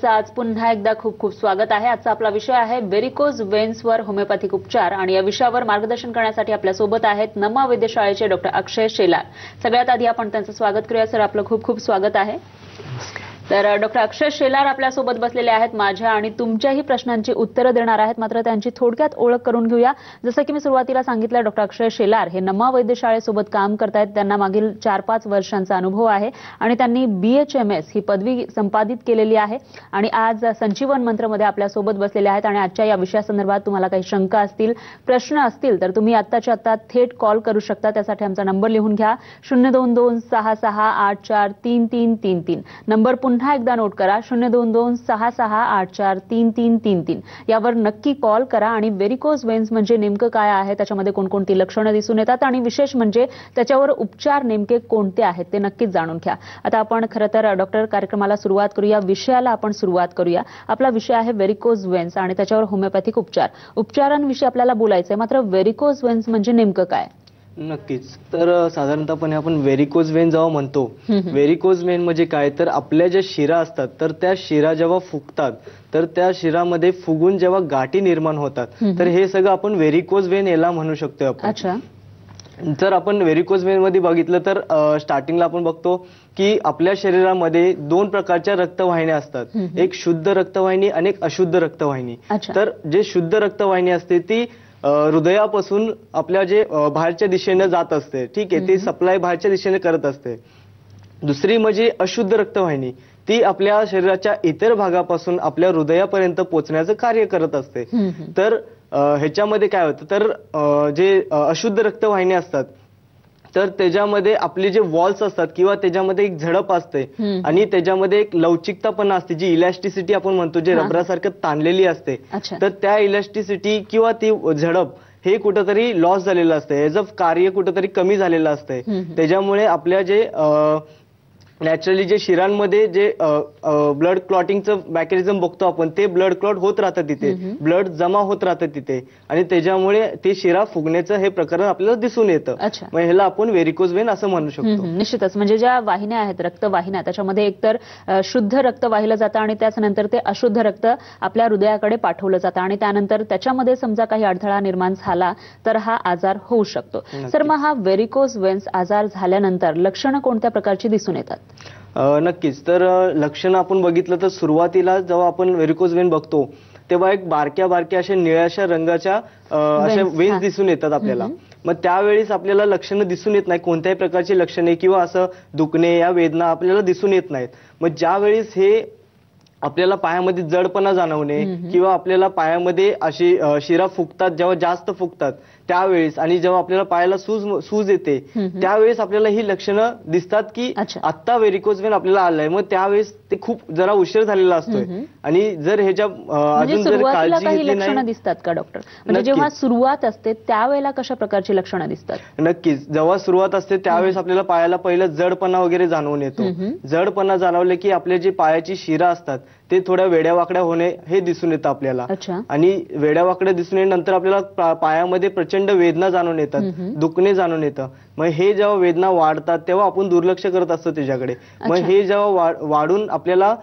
सर्वांचं आज पुन्हा एकदा खूप खूप स्वागत आहे। आजचा आपला विषय आहे वेरिकोज वेन्सवर होमिओपॅथिक उपचार आणि या विषयावर मार्गदर्शन करण्यासाठी आपल्या सोबत आहेत नम्मा वैद्यशाळेचे डॉ अक्षय शेला। सगळ्यात आधी आपण त्यांचं स्वागत करूया। सर, आपलं खूप खूप स्वागत आहे। तर डॉ अक्षय शेलार आपल्यासोबत बसलेले आहेत, माझ्या आणि तुमच्याही प्रश्नांची उत्तरं देणार आहेत, मात्र त्यांची थोडक्यात ओळख करून घेऊया। जसं की मी सुरुवातीला सांगितलं, डॉ अक्षय शेलार हे नम्मा वैद्यशाळेसोबत काम करतायत। त्यांना मागील 4-5 वर्षांचा अनुभव आहे आणि त्यांनी BHMS ही पदवी संपादित केलेली आहे आणि आज संजीवन मंत्रमध्ये आपल्यासोबत बसलेले आहेत। आणि आजच्या या विषयासंदर्भात तुम्हाला काही शंका असतील, प्रश्न असतील तर तुम्ही आत्ताच्या आत्ता थेट कॉल करू शकता। त्यासाठी आमचा नंबर लिहून घ्या 02266843333। नंबर पुन्हा एकदा नोट करा 02266843333। यावर नक्की कॉल करा आणि वेरिकोज वेन्स म्हणजे नेमके काय आहे, त्याच्यामध्ये कोणकोणती लक्षणं दिसून येतात आणि विशेष म्हणजे त्याच्यावर उपचार नेमके कोणते आहेत ते नक्कीच जाणून घ्या। आता आपण खरं तर डॉक्टर कार्यक्रमाला सुरुवात करूया, विषयाला आपण सुरुवात करूया। आपला विषय आहे वेरिकोज वेन्स आणि त्याच्यावर होमिओपॅथिक उपचार, उपचारांविषयी आपल्याला बोलायचं आहे, मात्र वेरिकोज वेन्स म्हणजे नेमके काय? नक्कीच। तर साधारणतःपणे आपण वेरिकोज वेन जेव्हा म्हणतो, वेरिकोज वेन म्हणजे काय तर आपल्या ज्या शिरा असतात तर त्या शिरा जेव्हा फुगतात तर त्या शिरामध्ये फुगून जेव्हा गाठी निर्माण होतात तर हे सगळं आपण वेरिकोज वेन याला म्हणू शकतो आपण। जर आपण वेरिकोज वेन मध्ये बघितलं तर स्टार्टिंगला आपण बघतो की आपल्या शरीरामध्ये 2 प्रकारच्या रक्तवाहिन्या असतात, एक शुद्ध रक्तवाहिनी आणि एक अशुद्ध रक्तवाहिनी। तर जे शुद्ध रक्तवाहिनी असते ती हृदयापासून आपल्या जे बाहेरच्या दिशेने जात असते, ठीक आहे, ते सप्लाय बाहेरच्या दिशेने करत असते। दुसरी म्हणजे अशुद्ध रक्तवाहिनी, ती आपल्या शरीराच्या इतर भागापासून आपल्या हृदयापर्यंत पोहोचण्याचं कार्य करत असते। तर ह्याच्यामध्ये काय होतं तर जे अशुद्ध रक्तवाहिनी असतात तर त्याच्यामध्ये आपले जे वॉल्स असतात किंवा त्याच्यामध्ये एक झडप असते आणि त्याच्यामध्ये एक लवचिकता पण असते, जी इलॅस्टिसिटी आपण म्हणतो, जे रबरासारखं ताणलेली असते। तर त्या इलॅस्टिसिटी किंवा ती झडप हे कुठंतरी लॉस झालेलं असते, याचं कार्य कुठंतरी कमी झालेलं असते। त्याच्यामुळे आपल्या जे नॅचरली जे शिरांमध्ये जे ब्लड क्लॉटिंगचं मॅकॅनिझम बघतो आपण, ते ब्लड क्लॉट होत राहतं, तिथे ब्लड जमा होत राहतं तिथे आणि त्याच्यामुळे ते शिरा फुगण्याचं हे प्रकरण आपल्याला दिसून येतं। मग ह्याला आपण वेरिकोज वेन असं म्हणू शकतो। निश्चितच, म्हणजे ज्या वाहिन्या आहेत रक्तवाहिन्या त्याच्यामध्ये एकतर शुद्ध रक्त वाहिलं जातं आणि त्याच्यानंतर ते अशुद्ध रक्त आपल्या हृदयाकडे पाठवलं जातं आणि त्यानंतर त्याच्यामध्ये समजा काही अडथळा निर्माण झाला तर हा आजार होऊ शकतो। सर, मग हा वेरिकोज वेन्स आजार झाल्यानंतर लक्षणं कोणत्या प्रकारची दिसून येतात? नक्कीच। तर लक्षणं आपण बघितलं तर सुरुवातीला जेव्हा आपण वेरिकोज वेन बघतो तेव्हा एक बारक्या बारक्या अशा निळ्याशा रंगाच्या अशा वेन्स दिसून येतात आपल्याला। मग त्यावेळेस आपल्याला लक्षणं दिसून येत नाही, कोणत्याही प्रकारची लक्षणे किंवा असं दुखणे या वेदना आपल्याला दिसून येत नाहीत। मग ज्यावेळेस हे आपल्याला पायामध्ये जडपणा जाणवणे किंवा आपल्याला पायामध्ये अशी शिरा फुगतात जेव्हा जास्त फुगतात त्यावेळेस आणि जेव्हा आपल्याला पायाला सूज येते त्यावेळेस आपल्याला ही लक्षणं दिसतात की आत्ता वेरिकोज वेन आपल्याला आलाय। मग त्यावेळेस ते खूप जरा उशीर झालेला असतोय आणि जर ह्याच्या अजून जर काळजी घेतली नाही दिसतात का डॉक्टर? म्हणजे जेव्हा सुरुवात असते त्यावेळेला कशा प्रकारची लक्षणं दिसतात? नक्कीच, जेव्हा सुरुवात असते त्यावेळेस आपल्याला पायाला पहिलं जडपणा वगैरे जाणवून येतो। जडपणा जाणवले की आपले जे पायाची शिरा असतात ते थोड्या वेड्यावाकड्या होणे हे दिसून येतं आपल्याला आणि वेड्यावाकड्या दिसून येण्यानंतर आपल्याला पायामध्ये प्रचंड वेदना जाणून येतात, दुखणे जाणून येतं। मग हे जेव्हा वेदना वाढतात तेव्हा आपण दुर्लक्ष करत असतो त्याच्याकडे। मग हे जेव्हा वाढून आपल्याला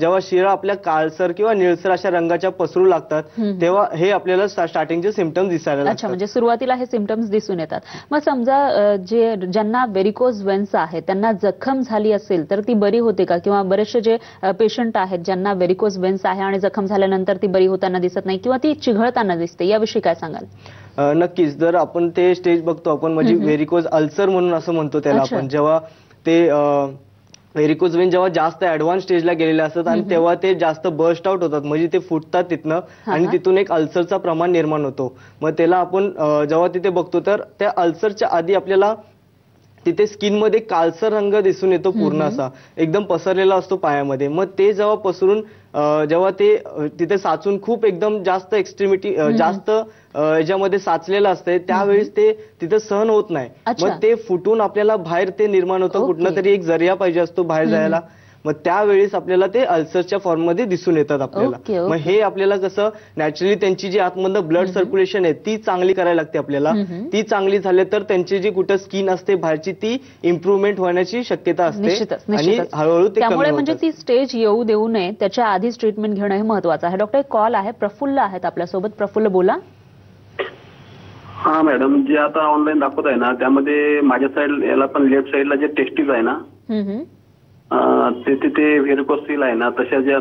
जेव्हा शिरा आपल्या काळसर किंवा निळसर अशा रंगाच्या पसरू लागतात तेव्हा हे आपल्याला स्टार्टिंगचे सिम्पटम्स दिसायला लागतात। म्हणजे सुरुवातीला हे सिम्पटम्स दिसून येतात। मग समजा जे ज्यांना वेरिकोज वेन्स आहे त्यांना जखम झाली असेल तर ती बरी होते का? किंवा बरेचसे जे पेशंट आहेत ज्यांना वेरिकोज वेन्स आहे आणि जखम झाल्यानंतर ती बरी होताना दिसत नाही किंवा ती चिघळताना दिसते, याविषयी काय सांगाल? नक्कीच, जर आपण ते स्टेज बघतो आपण, म्हणजे वेरिकोज अल्सर म्हणून असं म्हणतो त्याला आपण, जेव्हा ते व्हेरिकोज वेन जेव्हा जास्त ऍडव्हान्स स्टेजला गेलेले असतात आणि तेव्हा ते जास्त बर्स्ट आउट होतात, म्हणजे ते फुटतात तिथनं आणि तिथून एक अल्सरचा प्रमाण निर्माण होतो। मग त्याला आपण जेव्हा तिथे बघतो तर त्या अल्सरच्या आधी आपल्याला तिथे स्किनमध्ये काळसर रंग दिसून येतो, पूर्ण असा एकदम पसरलेला असतो पायामध्ये। मग ते जेव्हा पसरून जेव्हा ते तिथे साचून खूप एकदम जास्त एक्स्ट्रीमिटी जास्त याच्यामध्ये साचलेलं असते त्यावेळेस ते तिथे सहन होत नाही, मग ते फुटून आपल्याला बाहेर ते निर्माण होतं, कुठला तरी एक जरिया पाहिजे असतो बाहेर जायला। मग त्यावेळीस आपल्याला ते अल्सरच्या फॉर्म मध्ये दिसून येतात आपल्याला। मग हे आपल्याला कसं नॅचरली त्यांची जी आतमध्ये ब्लड सर्क्युलेशन आहे ती चांगली करायला लागते आपल्याला। ती चांगली झाले तर त्यांची जी कुठे स्किन असते बाहेरची ती इम्प्रूव्हमेंट होण्याची शक्यता असते आणि हळूहळू ते कमी होते। म्हणजे ती स्टेज येऊ देऊ नये त्याच्या आधीच ट्रीटमेंट घेणं हे महत्त्वाचं आहे। डॉक्टर कॉल आहे, प्रफुल्ल आहेत आपल्या सोबत। प्रफुल्ल बोला। हाँ मैडम, जे आता ऑनलाइन दाखवत आहे ना त्यामध्ये माझ्या साइडला पण लेफ्ट साइडला जे टेस्टिस आहे ना ते व्हेरिकोसिल आहे ना तशा ज्या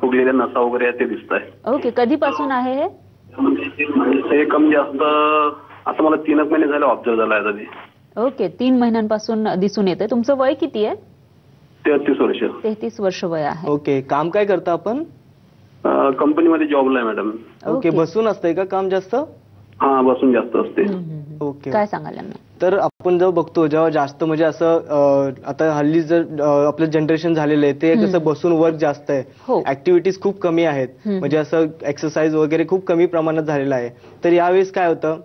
फुगलेल्या नसा वगैरे ते दिसतंय। ओके, कधीपासून आहे हे? कम जास्त आता मला 3 महिने झाले ऑब्झर्व झाला आहे। ओके, 3 महिन्यांपासून दिसून येते। तुमचं वय किती आहे? 33 वर्ष। 33 वर्ष वय आहे। ओके, काम काय करता आपण? कंपनी मध्ये जॉबला आहे मॅडम। ओके, बसून असते का काम जास्त? हाँ, बसून जास्त असते। ओके, काय सांगाल तर आपण जेव्हा बघतो जेव्हा जास्त म्हणजे असं आता हल्ली जर आपलं जनरेशन झालेलं आहे ते कसं बसून वर्क जास्त आहे, ऍक्टिव्हिटीज खूप कमी आहेत, म्हणजे असं एक्सरसाइज वगैरे खूप कमी प्रमाणात झालेलं आहे। तर यावेळेस काय होतं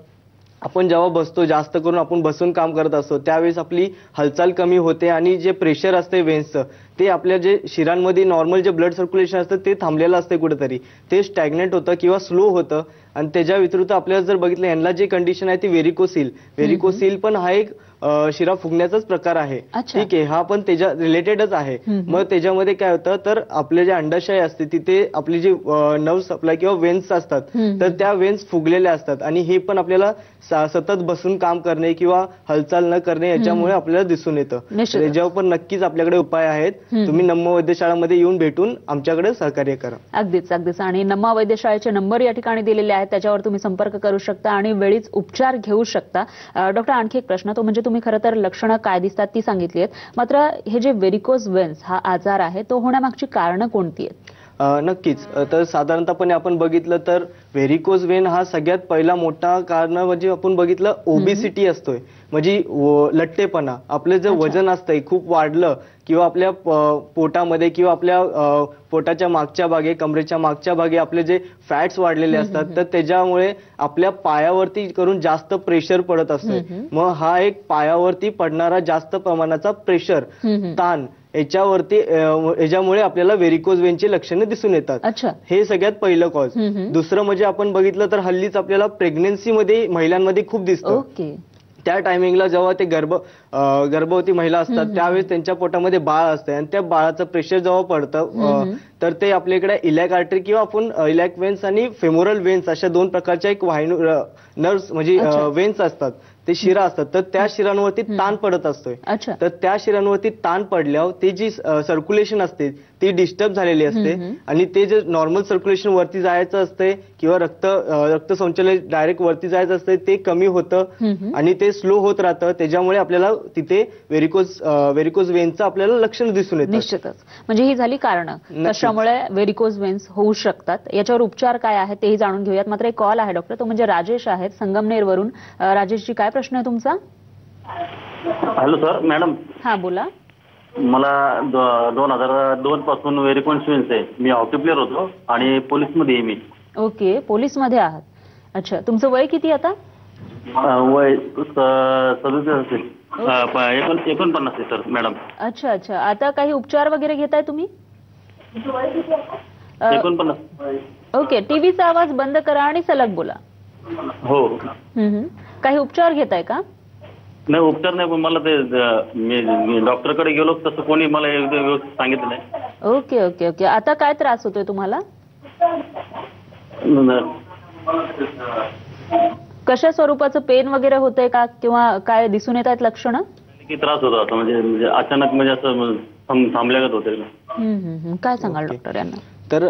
आपण जेव्हा बसतो जास्त करून आपण बसून काम करत असतो त्यावेळेस आपली हालचाल कमी होते आणि जे प्रेशर असते वेन्सचं ते आपल्या जे शिरांमध्ये नॉर्मल जे ब्लड सर्क्युलेशन असतं ते थांबलेलं असते कुठेतरी, ते स्टॅग्नेट होतं किंवा स्लो होतं। आणि त्याच्या विरुद्ध आपल्याला जर बघितलं यांना जे कंडिशन आहे ती व्हेरिकोसिल पण हा एक शिरा फुगण्याचाच प्रकार आहे। ठीक आहे, हा पण त्याच्या रिलेटेडच आहे। मग त्याच्यामध्ये काय होतं तर आपले जे अंडाशय असते तिथे आपली जी नर्व्ह सप्लाय किंवा वेन्स असतात तर त्या वेन्स फुगलेल्या असतात आणि हे पण आपल्याला सतत बसून काम करणे किंवा हालचाल न करणे याच्यामुळे आपल्याला दिसून येतं। त्याच्यावर पण नक्कीच आपल्याकडे उपाय आहेत। तुम्ही नम्मा वैद्यशाळेमध्ये येऊन भेटून आमच्याकडे सहकार्य करा। अगदीच अगदीच। आणि नम्मा वैद्यशाळेचे नंबर या ठिकाणी दिलेले आहेत त्याच्यावर तुम्ही संपर्क करू शकता आणि वेळीच उपचार घेऊ शकता। डॉक्टर आणखी एक प्रश्न, तो म्हणजे तुम्ही खरं तर लक्षणं काय दिसतात ती सांगितली आहेत, मात्र हे जे व्हेरिकोज वेन्स हा आजार आहे तो होण्यामागची कारणं कोणती आहेत? नक्कीच, तर साधारणतःपणे आपण बघितलं तर व्हेरिकोज वेन हा सगळ्यात पहिला मोठा कारण म्हणजे आपण बघितलं ओबेसिटी असतोय, म्हणजे लठ्ठेपणा। आपलं जे वजन असतंय खूप वाढलं किंवा आपल्या पोटामध्ये किंवा आपल्या पोटाच्या मागच्या भागे कमरेच्या मागच्या भागे आपले जे फॅट्स वाढलेले असतात तर त्याच्यामुळे आपल्या पायावरती करून जास्त प्रेशर पडत असतोय। मग हा एक पायावरती पडणारा जास्त प्रमाणाचा प्रेशर ताण याच्यामुळे आपल्याला व्हेरिकोज वेनची लक्षणे दिसून येतात। हे सगळ्यात पहिलं कॉज। दुसरं म्हणजे आपण बघितलं तर हल्लीच आपल्याला प्रेग्नन्सीमध्ये महिलांमध्ये खूप दिसतं। त्या टायमिंगला जेव्हा ते गर्भवती महिला असतात त्यावेळेस त्यांच्या पोटामध्ये बाळ असतं आणि त्या बाळाचं प्रेशर जेव्हा पडतं तर ते आपल्याकडे इलॅक आर्टरी किंवा आपण इलॅक वेन्स आणि फेमोरल वेन्स अशा 2 प्रकारच्या एक वाहिनी नर्व्स म्हणजे वेन्स असतात, ते शिरा असतात, तर त्या शिरांवरती ताण पडत असतोय। तर त्या शिरांवरती ताण पडल्यावर ते जी सर्क्युलेशन असते ती डिस्टर्ब झालेली असते आणि ते जे नॉर्मल सर्क्युलेशन वरती जायचं असते किंवा रक्त संचलन डायरेक्ट वरती जायचं असते ते कमी होतं आणि ते स्लो होत राहतं। त्याच्यामुळे आपल्याला तिथे व्हेरिकोज वेन्सचं आपल्याला लक्षण दिसून येतं। निश्चितच, म्हणजे ही झाली कारणं कशामुळे व्हेरिकोज वेन्स होऊ शकतात। याच्यावर उपचार काय आहे तेही जाणून घेऊयात। मात्र एक कॉल आहे डॉक्टर, तो म्हणजे राजेश आहेत संगमनेरवरून। राजेशजी काय प्रश्न आहे तुमचा? हॅलो सर, मॅडम हां बोला। मला 2002 पासून व्हेरिकोज वेन्स आहे। मी हॉकी प्लेयर होतो आणि पोलीसमध्ये आहे मी। ओके, पोलीसमध्ये आहात। अच्छा, तुमचं वय किती आता? वय 49 आहे सर मॅडम। अच्छा अच्छा, आता काही उपचार वगैरे घेताय तुम्ही? 49। ओके, टीव्हीचा आवाज बंद करा आणि सलग बोला। हो, काही उपचार घेताय का? नाही, उपचार नाही, पण मला ते डॉक्टरकडे गेलो तसं कोणी मला व्यवस्थित सांगितलं नाही। ओके ओके ओके, आता काय त्रास होतोय तुम्हाला? कशा स्वरूपाचं पेन वगैरे होतंय का किंवा काय दिसून येत आहेत लक्षणं? त्रास होतो आता, म्हणजे अचानक म्हणजे असं थांबल्यागत होते। काय सांगाल डॉक्टर यांना? तर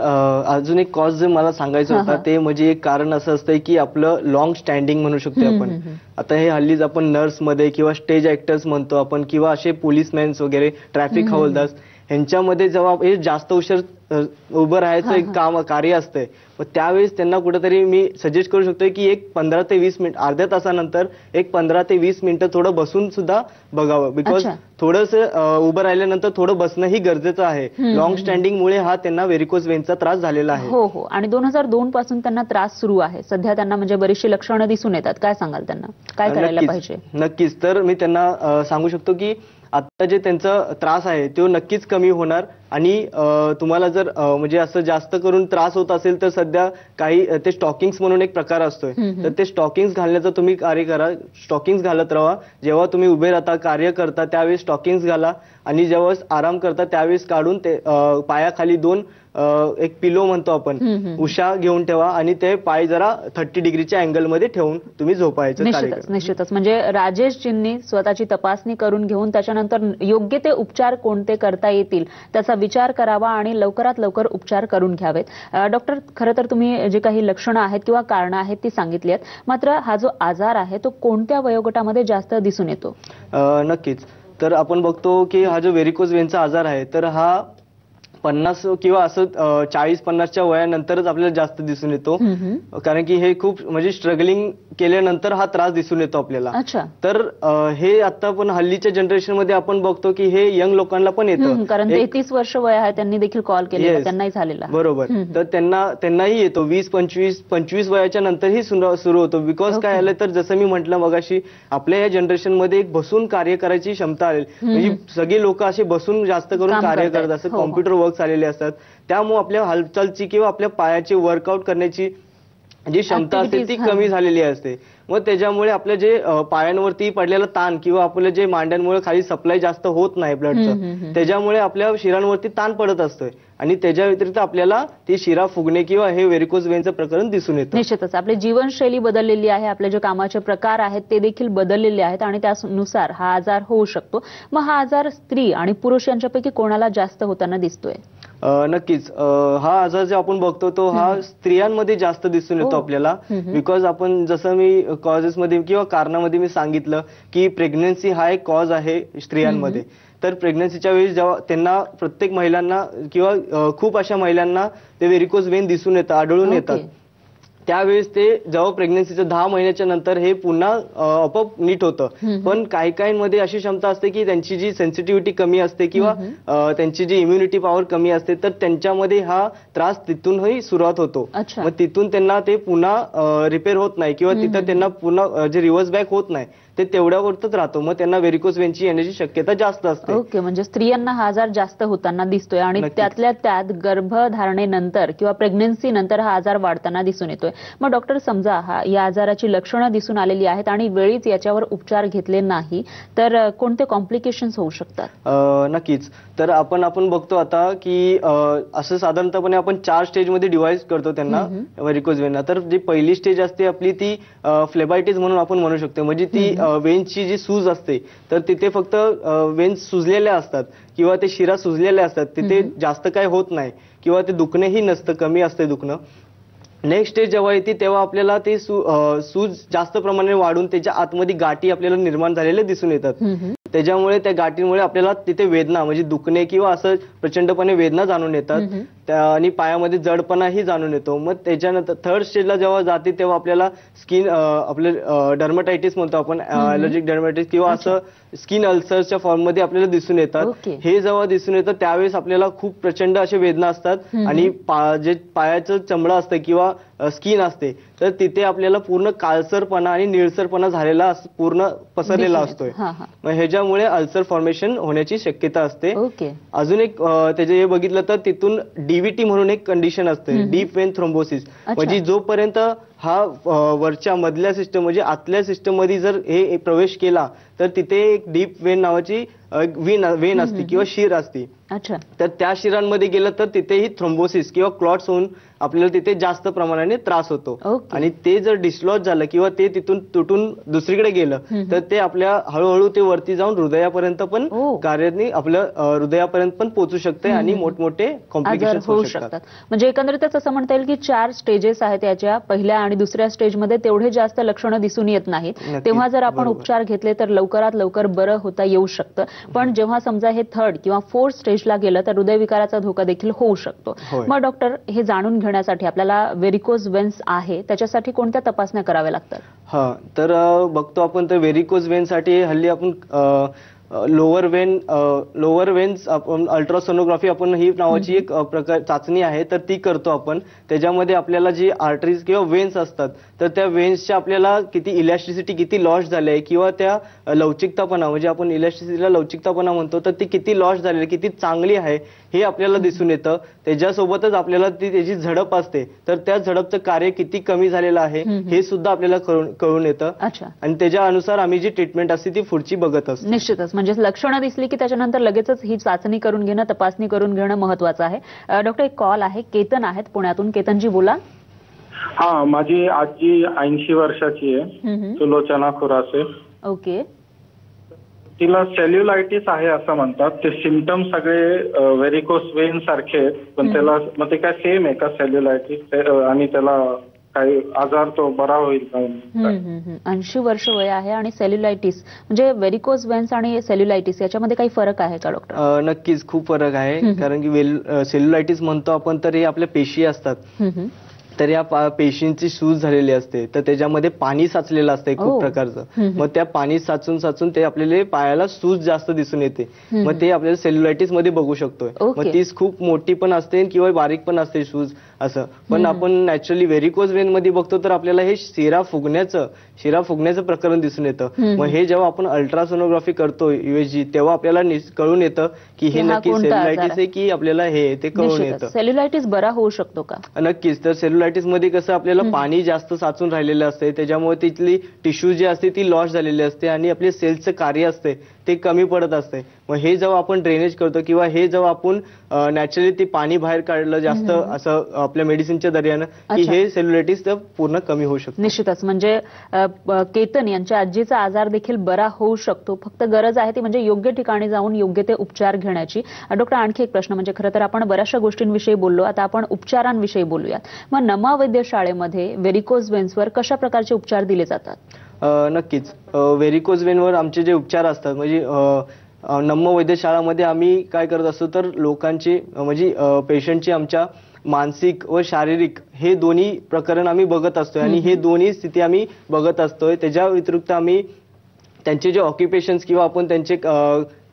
अजून एक कॉज जे मला सांगायचं होता ते म्हणजे एक कारण असं असतंय की आपलं लॉंग स्टँडिंग म्हणू शकतो आपण। आता हे हल्लीच आपण नर्समध्ये किंवा स्टेज ऍक्टर्स म्हणतो आपण किंवा असे पोलीसमॅन्स वगैरे ट्रॅफिक हवालदार यांच्यामध्ये जेव्हा हे जास्त उशीर उभं राहायचं एक कार्य असतंय मग त्यावेळेस त्यांना कुठेतरी मी सजेस्ट करू शकतोय की एक 15 ते 20 मिनिट अर्ध्या तासानंतर एक 15 ते 20 मिनिटं थोडं बसून सुद्धा बघावं। बिकॉज थोडंसं उभं राहिल्यानंतर थोडं बसणं ही गरजेचं आहे। लॉंग स्टँडिंगमुळे हा त्यांना व्हेरिकोज वेनचा त्रास झालेला आहे। हो हो, आणि 2002 पासून त्यांना त्रास सुरू आहे सध्या। त्यांना म्हणजे बरीचशी लक्षणं दिसून येतात। काय सांगाल त्यांना, काय करायला पाहिजे? नक्कीच, तर मी त्यांना सांगू शकतो की आता जे त्यांचा त्रास आहे तो नक्कीच कमी होणार। आणि तुम्हाला जर म्हणजे असं जास्त करून त्रास होत असेल तर सध्या काही ते स्टॉकिंग्स म्हणून एक प्रकार असतोय, तर ते स्टॉकिंग्स घालण्याचं तुम्ही कार्य करा। स्टॉकिंग्स घालत राहा, जेव्हा तुम्ही उभे राहता कार्य करता त्यावेळेस स्टॉकिंग्स घाला आणि जेव्हा आराम करता त्यावेळेस काढून ते पायाखाली दोन एक पिलो म्हणतो आपण उषा घेऊन ठेवा आणि ते पाय जरा 30 डिग्रीच्या अँगल मध्ये ठेवून तुम्ही झोपायचं कार्य करा। निश्चितच म्हणजे राजेश जींनी स्वतःची तपासणी करून घेऊन त्याच्यानंतर योग्य ते उपचार कोणते करता येतील त्याचा विचार करावा आणि लवकरात लवकर उपचार करून घ्यावेत। डॉक्टर खरं तर तुम्ही जे काही लक्षणं आहेत किंवा कारणं आहेत ती सांगितली आहेत, मात्र हा जो आजार आहे तो कोणत्या वयोगटामध्ये जास्त दिसून येतो? नक्कीच तर आपण बघतो की हा जो व्हेरिकोज व्हेनचा आजार आहे तर हा 50 किंवा असं 40-50 वयानंतरच आपल्याला जास्त दिसून येतो, कारण की हे खूप म्हणजे स्ट्रगलिंग केल्यानंतर हा त्रास दिसून येतो आपल्याला। तर हे आता पण हल्लीच्या जनरेशन मध्ये आपण बघतो की हे यंग लोकांना पण येतं, कारण 33 वर्ष वय आहे त्यांनी देखील कॉल केले त्यांनाही झालेला, बरोबर। तर त्यांनाही येतो 20-25 वयाच्या नंतरही सुरू होतो। बिकॉज काय झालं तर जसं मी म्हटलं मगाशी आपल्या या जनरेशन मध्ये एक बसून कार्य करायची क्षमता आली, म्हणजे सगळे लोक असे बसून जास्त करून कार्य करत असतात, कॉम्प्युटर चालेले असतात, त्यामुळे आपल्या हालचालची किंवा आपल्या पायाचे वर्कआउट करण्याची जी क्षमता असते ती कमी झालेली असते। मग त्याच्यामुळे आपल्या जे पायांवरती पडलेला ताण किंवा आपल्या जे मांड्यांमुळे खाली सप्लाय जास्त होत नाही ब्लडचं, त्याच्यामुळे आपल्या शिरांवरती ताण पडत असतोय आणि त्याच्या व्यतिरिक्त आपल्याला ती शिरा फुगणे किंवा हे व्हेरिकोज व्हेनचं प्रकरण दिसून येतं। निश्चितच आपली जीवनशैली बदललेली आहे, आपले जे कामाचे प्रकार आहेत ते देखील बदललेले आहेत आणि त्यानुसार हा आजार होऊ शकतो। मग हा आजार स्त्री आणि पुरुष यांच्यापैकी कोणाला जास्त होताना दिसतोय? नक्कीच हा आजार जो आपण बघतो तो हा स्त्रियांमध्ये जास्त दिसून येतो आपल्याला। बिकॉज आपण जसं मी कॉजेसमध्ये किंवा कारणामध्ये मी सांगितलं की प्रेग्नन्सी हा एक कॉज आहे स्त्रियांमध्ये, तर प्रेग्नन्सीच्या वेळी जेव्हा त्यांना प्रत्येक महिलांना किंवा खूप अशा महिलांना ते व्हेरिकोज व्हेन दिसून येतात, आढळून येतात, त्यावेळेस ते जेव्हा प्रेग्नन्सीचं 10 महिन्याच्या नंतर हे पुन्हा आपोआप नीट होतं। पण काही काहींमध्ये अशी क्षमता असते की त्यांची जी सेन्सिटिव्हिटी कमी असते किंवा त्यांची जी इम्युनिटी पॉवर कमी असते तर त्यांच्यामध्ये हा त्रास तिथूनही सुरुवात होतो। मग तिथून त्यांना ते पुन्हा रिपेअर होत नाही किंवा तिथं त्यांना पुन्हा जे रिव्हर्स बॅक होत नाही ते तेवढ्यावरच राहतो, मग त्यांना व्हेरिकोज व्हेनची येण्याची शक्यता जास्त असते। ओके, म्हणजे स्त्रियांना हा आजार जास्त होताना दिसतोय आणि त्यातल्या त्यात गर्भधारणेनंतर किंवा प्रेग्नन्सी नंतर हा आजार वाढताना दिसून येतोय। मग डॉक्टर समजा या आजाराची लक्षणं दिसून आलेली आहेत आणि वेळीच याच्यावर उपचार घेतले नाही तर कोणते कॉम्प्लिकेशन्स होऊ शकतात? नक्कीच तर आपण बघतो आता की असं साधारणतःपणे आपण 4 स्टेजमध्ये डिव्हाइड करतो त्यांना व्हेरिकोज व्हेनला। तर जी पहिली स्टेज असते आपली ती फ्लेबायटिस म्हणून आपण म्हणू शकतो, म्हणजे ती वेन्सची जी सूज असते तर तिथे फक्त वेन्स सुजलेल्या असतात किंवा ते शिरा सुजलेल्या असतात, तिथे जास्त काय होत नाही किंवा ते दुखणेही नसतं, कमी असते दुखणं। नेक्स्ट स्टेज जेव्हा येते तेव्हा आपल्याला ते सूज जास्त प्रमाणात वाढून त्याच्या आतमध्ये गाठी आपल्याला निर्माण झालेल्या दिसून येतात, त्याच्यामुळे त्या गाठींमुळे आपल्याला तिथे वेदना म्हणजे दुखणे किंवा असं प्रचंडपणे वेदना जाणून येतात आणि पायामध्ये जडपणाही जाणून येतो। मग त्याच्यानंतर थर्ड स्टेजला जेव्हा जाते तेव्हा आपल्याला स्किन आपले डर्मटायटिस म्हणतो आपण, ॲलर्जिक डर्मटायटिस किंवा असं स्किन अल्सरच्या फॉर्ममध्ये आपल्याला दिसून येतात। हे जेव्हा दिसून येतं त्यावेळेस आपल्याला खूप प्रचंड असे वेदना असतात आणि जे पायाचं चमडा असतं किंवा स्किन असते तर तिथे आपल्याला पूर्ण काळसरपणा आणि निळसरपणा झालेला पूर्ण पसरलेला असतोय, मग ह्याच्यामुळे अल्सर फॉर्मेशन होण्याची शक्यता असते। अजून एक त्याचे हे बघितलं तर तिथून डीव्हीटी म्हणून एक कंडिशन असते, डीप वेन थ्रोम्बोसिस, म्हणजे जोपर्यंत हा वरच्या मधल्या सिस्टम म्हणजे आतल्या सिस्टम मध्ये जर हे प्रवेश केला तर तिथे एक डीप वेन नावाची वेन असते किंवा शिर असते, तर त्या शिरांमध्ये गेलं तर तिथेही थ्रोम्बोसिस किंवा क्लॉट्स होऊन आपल्याला तिथे जास्त प्रमाणाने त्रास होतो आणि ते जर डिस्लॉज झालं किंवा ते तिथून तुटून दुसरीकडे गेलं तर ते आपल्या हळूहळू ते वरती जाऊन हृदयापर्यंत पण कार्याने आपल्या हृदयापर्यंत पण पोहोचू शकते आणि मोठमोठे कॉम्प्लिकेशन्स होऊ शकतात। म्हणजे एकंदरीतच असं म्हणता येईल की 4 स्टेजेस आहेत याच्या, पहिल्या आणि दुसऱ्या स्टेजमध्ये तेवढे जास्त लक्षणं दिसून येत नाहीत, तेव्हा जर आपण उपचार घेतले तर लवकरात लवकर बरं होता येऊ शकतं, पण जेव्हा समजा हे 3rd किंवा 4th स्टेजला गेलं तर हृदयविकाराचा धोका देखील होऊ शकतो। मग डॉक्टर हे जाणून घेण्यासाठी आपल्याला व्हेरिकोज व्हेन्स आहे त्याच्यासाठी कोणत्या तपासण्या कराव्या लागतात? तर बघतो आपण तर व्हेरिकोज व्हेनसाठी हल्ली आपण लोअर वेन्स आपण अल्ट्रासोनोग्राफी आपण ही नावाची एक प्रकार चाचणी आहे, तर ती करतो आपण. त्याच्यामध्ये आपल्याला जी आर्टरीज किंवा वेन्स असतात तर त्या वेन्सच्या आपल्याला किती इलॅस्टिसिटी किती लॉस झाली आहे किंवा त्या लवचिकतापणा, म्हणजे आपण इलॅस्टिसिटीला लवचिकतापणा म्हणतो, तर ती किती लॉस झालेली किती चांगली आहे हे आपल्याला दिसून येतं. त्याच्यासोबतच आपल्याला ती त्याची झडप असते तर त्या झडपचं कार्य किती कमी झालेलं आहे हे सुद्धा आपल्याला कळून येतं. आणि त्याच्यानुसार आम्ही जी ट्रीटमेंट असते ती पुढची बघत असतो. निश्चितच म्हणजे लक्षणं दिसली की त्याच्यानंतर लगेचच ही चाचणी करून घेणं, तपासणी करून घेणं महत्वाचं आहे. डॉक्टर एक कॉल आहे, केतन आहेत पुण्यातून. केतनजी बोला. हा, माझी आजी 80 वर्षाची आहे, सुलोचना खुरासे. ओके. तिला सेल्युलायटिस आहे असं म्हणतात. ते सिम्पटम सगळे व्हेरिकोस वेन सारखे आहेत, पण त्याला मग ते काय सेम आहे का सेल्युलायटिस, आणि त्याला काही आजार तो बरा होईल का? 80 वर्ष वय आहे आणि सेल्युलायटिस म्हणजे व्हेरिकोस वेन्स आणि सेल्युलायटिस याच्यामध्ये काही फरक आहे का डॉक्टर? नक्कीच खूप फरक आहे, कारण की सेल्युलायटिस म्हणतो आपण तर हे आपल्या पेशी असतात, तर या पेशींची सूज झालेली असते, तर त्याच्यामध्ये पाणी साचलेलं असतं खूप प्रकारचं. मग त्या पाणी साचून साचून ते आपल्याला पायाला सूज जास्त दिसून येते, मग ते आपल्याला सेल्युलायटिस मध्ये बघू शकतोय. मग तीच खूप मोठी पण असते किंवा बारीक पण असते सूज असं. पण आपण नॅचरली व्हेरिकोज वेन मध्ये बघतो तर आपल्याला हे शिरा फुगण्याचं प्रकरण दिसून येतं. मग हे जेव्हा आपण अल्ट्रासोनोग्राफी करतो यूएसजी तेव्हा आपल्याला कळून येतं की हे नक्की सेल्युलायटिस आहे की आपल्याला हे ते कळून येतं. सेल्युलायटिस बरा होऊ शकतो का? नक्कीच. तर सेल्युलायटिस मध्ये कसं आपल्याला पाणी जास्त साचून राहिलेलं असते, त्याच्यामुळे तिथली टिश्यू जी असते ती लॉस झालेली असते आणि आपले सेल्सचं कार्य असते ते कमी पडत असते. मग हे जेव्हा आपण ड्रेनेज करतो किंवा हे जेव्हा आपण नॅचरली ते पाणी बाहेर काढलं जास्त असं आपल्या मेडिसिनच्या दर्यानं की हे सेल्युलायटिस तर पूर्ण कमी होऊ शकतो. निश्चितच. म्हणजे केतन यांच्या आजीचा आजार देखील बरा होऊ शकतो, फक्त गरज आहे ती म्हणजे योग्य ठिकाणी जाऊन योग्य ते उपचार घेण्याची. डॉक्टर आणखी एक प्रश्न, म्हणजे खरं तर आपण बऱ्याचशा गोष्टींविषयी बोललो, आता आपण उपचारांविषयी बोलूयात. मग नम्मा वैद्यशाळेमध्ये व्हेरिकोज वेन्सवर कशा प्रकारचे उपचार दिले जातात? नक्कीच व्हेरिकोज वेनवर आमचे जे उपचार असतात म्हणजे नम्मा वैद्यशाळामध्ये आम्ही काय करत असतो तर लोकांचे म्हणजे पेशंटचे आमच्या मानसिक व शारीरिक हे दोन्ही प्रकरण आम्ही बघत असतोय आणि हे दोन्ही स्थिती आम्ही बघत असतोय. त्याच्या व्यतिरिक्त आम्ही त्यांचे जे ऑक्युपेशन्स किंवा आपण त्यांचे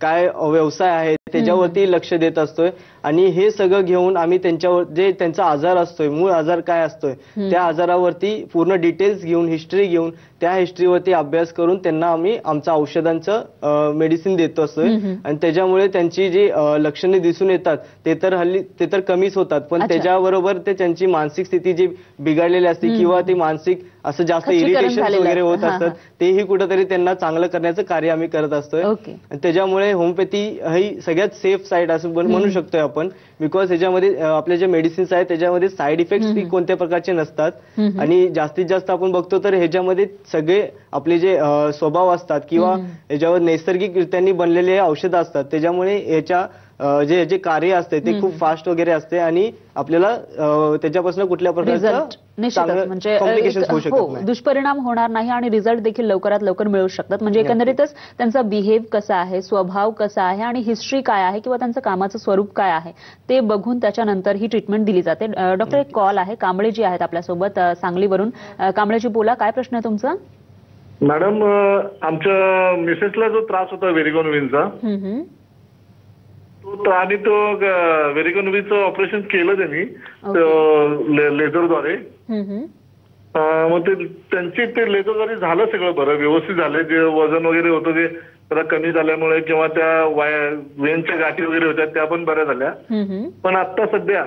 काय व्यवसाय आहेत त्याच्यावरती लक्ष देत असतोय आणि हे सगळं घेऊन आम्ही त्यांच्यावर जे त्यांचा आजार असतोय मूळ आजार काय असतोय त्या आजारावरती पूर्ण डिटेल्स घेऊन हिस्ट्री घेऊन त्या हिस्ट्रीवरती अभ्यास करून त्यांना आम्ही आमच्या औषधांचं मेडिसिन देत असतोय. आणि त्याच्यामुळे त्यांची जी लक्षणे दिसून येतात ते तर कमीच होतात, पण त्याच्याबरोबर ते त्यांची मानसिक स्थिती जी बिघडलेली असते किंवा ते मानसिक असं जास्त इरिटेशन वगैरे होत असतात तेही कुठंतरी त्यांना चांगलं करण्याचं कार्य आम्ही करत असतोय. त्याच्यामुळे होमिओपॅथी ही सगळ्यात सेफ साईड असं म्हणू शकतोय आपण, बिकॉज ह्याच्यामध्ये आपल्या जे मेडिसिन्स आहेत त्याच्यामध्ये साईड इफेक्ट्स कोणत्या प्रकारचे नसतात आणि जास्तीत जास्त आपण बघतो तर ह्याच्यामध्ये सगळे आपले जे स्वभाव असतात किंवा ह्याच्यावर नैसर्गिकरित्यांनी बनलेले औषधं असतात, त्याच्यामुळे ह्याच्या जे जे कार्य असते ते खूप फास्ट वगैरे असते आणि आपल्याला त्याच्यापासून कुठल्या प्रकारचं म्हणजे दुष्परिणाम होणार नाही आणि रिझल्ट देखील लवकरात लवकर मिळू शकतात. म्हणजे एकंदरीतच त्यांचा बिहेव कसा आहे, स्वभाव कसा आहे आणि हिस्ट्री काय आहे किंवा त्यांचं कामाचं स्वरूप काय आहे ते बघून त्याच्यानंतर ही ट्रीटमेंट दिली जाते. डॉक्टर एक कॉल आहे, कांबळेजी आहेत आपल्यासोबत सांगलीवरून. कांबळेजी बोला, काय प्रश्न आहे तुमचा? मॅडम, आमच्या मिसेसला जो त्रास होता व्हेरिकॉन वेनचा आणि तो व्हेरिकॉन वेनचं ऑपरेशन केलं त्यांनी लेझरद्वारे. मग त्यांची ते लेझरद्वारे झालं सगळं बरं व्यवस्थित झालं, जे वजन वगैरे होतं ते जरा कमी झाल्यामुळे किंवा त्या वेनच्या गाठी वगैरे होत्या त्या पण बऱ्या झाल्या. पण आता सध्या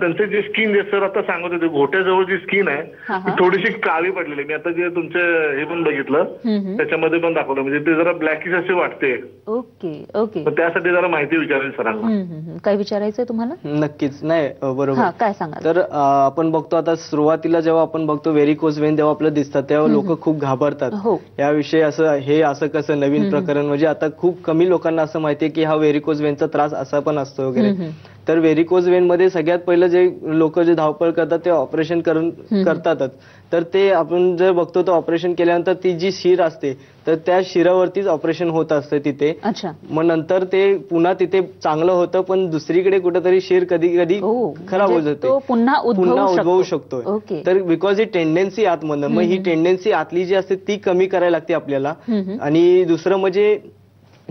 त्यांचे जे स्किन जे सर आता सांगत होते घोट्याजवळ जी स्किन आहे ती थोडीशी काळी पडलेली, मी आता जे तुमचं हे पण बघितलं त्याच्यामध्ये पण दाखवलं, म्हणजे ते जरा ब्लॅकिश असे वाटते. Okay okay. त्यासाठी जरा माहिती विचारेल सरांना. काय विचारायचंय तुम्हाला? नक्कीच. नाही बरोबर, काय सांगा. तर आपण बघतो आता सुरुवातीला जेव्हा आपण बघतो व्हेरिकोज वेन जेव्हा आपल्याला दिसतात तेव्हा लोक खूप घाबरतात याविषयी, असं हे असं कसं नवीन कारण म्हणजे आता खूप कमी लोकांना असं माहितीये की हा व्हेरिकोज वेनचा त्रास असा पण असतो वगैरे. तर व्हेरिकोज वेन मध्ये सगळ्यात पहिलं जे लोक जे धावपळ करतात ते ऑपरेशन करतातच, तर ते आपण जर बघतो तर ऑपरेशन केल्यानंतर ती जी शिर असते तर त्या शिरावरतीच ऑपरेशन होत असते तिथे. मग नंतर ते पुन्हा तिथे चांगलं होतं, पण दुसरीकडे कुठेतरी शिर कधी कधी खराब होत जाते, पुन्हा उद्भवू शकतो. तर बिकॉज ही टेंडन्सी आतमधनं, मग ही टेंडन्सी आतली जी असते ती कमी करायला लागते आपल्याला. आणि दुसरं म्हणजे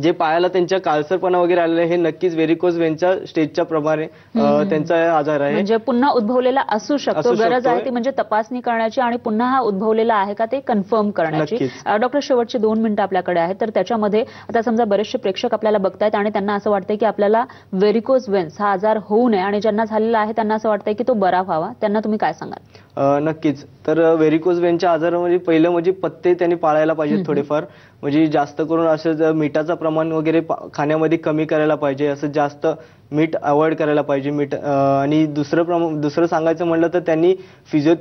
जे पायाला त्यांच्या कालसरपणा वगैरे आलेले हे नक्कीच व्हेरिकोज व्हेनच्या स्टेजच्या प्रमाणे त्यांचा आजार आहे, म्हणजे पुन्हा उद्भवलेला असू शकतो. गरज आहे ती म्हणजे तपासणी करण्याची आणि पुन्हा हा उद्भवलेला आहे का ते कन्फर्म करण्याची. डॉक्टर शेवटचे 2 मिनिटं आपल्याकडे आहेत, तर त्याच्यामध्ये आता समजा बरेचसे प्रेक्षक आपल्याला बघतायत आणि त्यांना असं वाटतंय की आपल्याला व्हेरिकोज व्हेन्स हा आजार होऊ नये आणि ज्यांना झालेला आहे त्यांना असं वाटतंय की तो बरा व्हावा, त्यांना तुम्ही काय सांगाल? नक्कीच, तर व्हेरिकोज व्हेनच्या आजारामध्ये पहिलं म्हणजे पत्ते त्यांनी पाळायला पाहिजेत थोडेफार, म्हणजे जास्त करून असं मिठाचं प्रमाण वगैरे खाण्यामध्ये कमी करायला पाहिजे, असं जास्त मीठ अवॉइड करायला पाहिजे मीठ. आणि दुसरं सांगायचं म्हटलं तर त्यांनी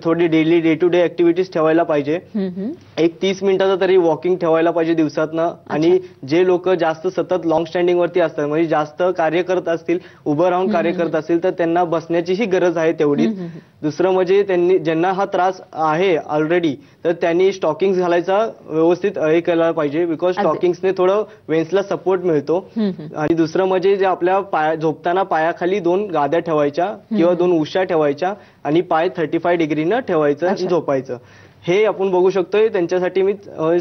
थोडी daily day to day activities ठेवायला पाहिजे, एक 30 मिनिटाचा तरी वॉकिंग ठेवायला पाहिजे दिवसातनं. आणि जे लोक जास्त सतत लॉंग स्टँडिंग वरती असतात, म्हणजे जास्त कार्य करत असतील, उभं राहून कार्य करत असतील, तर त्यांना बसण्याचीही गरज आहे तेवढीच. दुसरं म्हणजे त्यांनी ज्यांना हा त्रास आहे ऑलरेडी, तर त्यांनी स्टॉकिंग्स घालायचा व्यवस्थित हे करायला पाहिजे, बिकॉज स्टॉकिंग्सने थोडं वेन्सला सपोर्ट मिळतो. आणि दुसरं म्हणजे जे आपल्या झोपताना पायाखाली 2 गाद्या ठेवायच्या किंवा 2 उशा ठेवायच्या आणि पाय 35 डिग्रीनं ठेवायचं, झोपायचं. हे आपण बघू शकतोय, त्यांच्यासाठी मी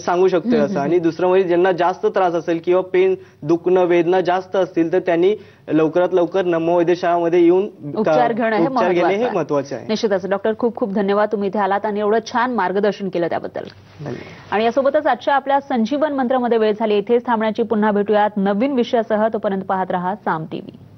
सांगू शकतोय असं. आणि दुसरं म्हणजे ज्यांना जास्त त्रास असेल किंवा पेन, दुखणं, वेदना जास्त असतील, तर त्यांनी लवकरात लवकर नम्मा वैद्यशाळेमध्ये येऊन उपचार घेणे हे महत्वाचे आहे. निश्चितच डॉक्टर, खूप खूप धन्यवाद तुम्ही इथे आलात आणि एवढं छान मार्गदर्शन केलं त्याबद्दल. आणि यासोबतच आजच्या आपल्या संजीवन मंत्रमध्ये वेळ झाली, इथेच थांबण्याची. पुन्हा भेटूयात नवीन विषयासह, तोपर्यंत पाहत रहा साम टीव्ही.